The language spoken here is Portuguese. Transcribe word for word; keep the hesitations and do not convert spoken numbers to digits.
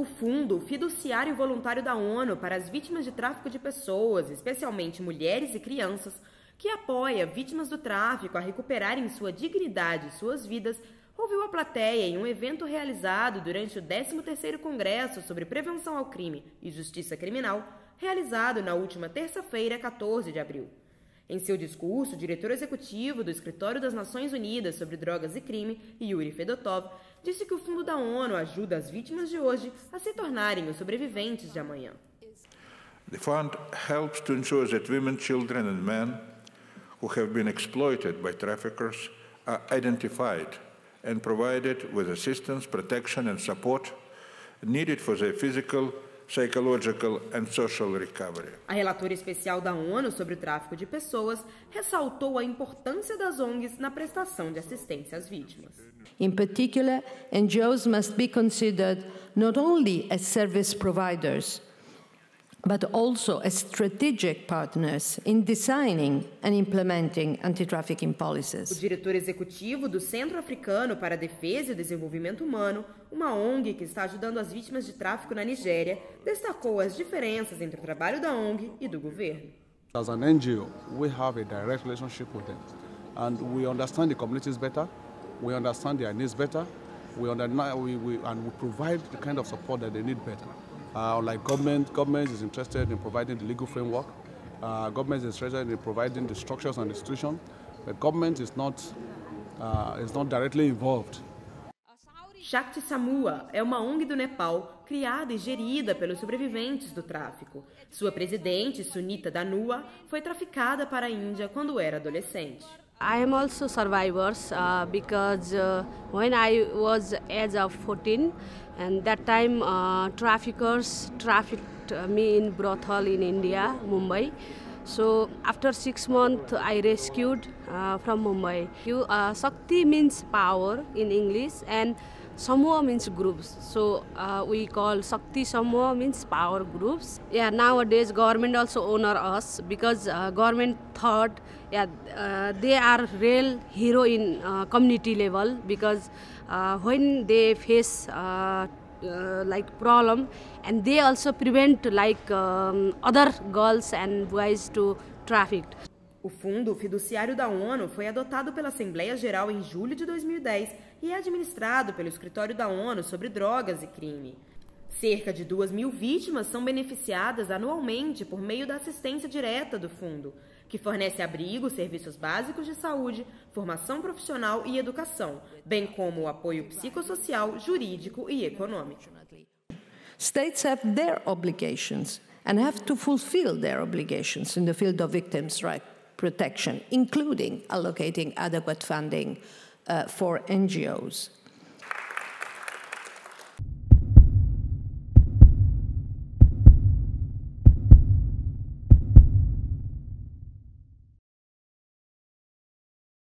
o Fundo Fiduciário Voluntário da ONU para as Vítimas de Tráfico de Pessoas, especialmente mulheres e crianças, que apoia vítimas do tráfico a recuperarem sua dignidade e suas vidas, ouviu a plateia em um evento realizado durante o décimo terceiro Congresso sobre Prevenção ao Crime e Justiça Criminal, realizado na última terça-feira, quatorze de abril. Em seu discurso, o diretor executivo do Escritório das Nações Unidas sobre Drogas e Crime, Yuri Fedotov, disse que o Fundo da ONU ajuda as vítimas de hoje a se tornarem os sobreviventes de amanhã. The fund helps to ensure that women, children and men who have been exploited by traffickers are identified and provided with assistance, protection and support needed for their physical, psychological and social recovery. A relatora especial da ONU sobre o tráfico de pessoas ressaltou a importância das O N Gs na prestação de assistência às vítimas. In particular, N G Os must be considered not only as service providers, but also as strategic partners in designing and implementing anti-trafficking policies. O diretor executivo do Centro Africano para a Defesa e o Desenvolvimento Humano, uma O N G que está ajudando as vítimas de tráfico na Nigéria, destacou as diferenças entre o trabalho da O N G e do governo. As an N G O, we have a direct relationship with them, and we understand the communities better, we understand their needs better, we understand we, we and we provide the kind of support that they need better. Uh, like government, government is interested in providing the legal framework. Uh, government is interested in providing the structures and institutions. But government is not uh, is not directly involved. Shakti Samuha é uma O N G do Nepal, criada e gerida pelos sobreviventes do tráfico. Sua presidente, Sunita Danua, foi traficada para a Índia quando era adolescente. I am also survivors uh, because uh, when I was age of fourteen, and that time uh, traffickers trafficked me in brothel in India, Mumbai. So after six months, I rescued uh, from Mumbai. You, uh, Shakti means power in English, and Samuha means groups. So uh, we call Shakti Samuha means power groups. Yeah, nowadays government also honor us because uh, government thought yeah uh, they are real hero in uh, community level because uh, when they face uh, uh, like problem and they also prevent like um, other girls and boys to traffic. O Fundo Fiduciário da ONU foi adotado pela Assembleia Geral em julho de dois mil e dez e é administrado pelo Escritório da ONU sobre Drogas e Crime. Cerca de duas mil vítimas são beneficiadas anualmente por meio da assistência direta do fundo, que fornece abrigo, serviços básicos de saúde, formação profissional e educação, bem como o apoio psicossocial, jurídico e econômico. States have their obligations and have to fulfill their obligations in the field of victims' rights protection, including allocating adequate funding uh, for N G Os.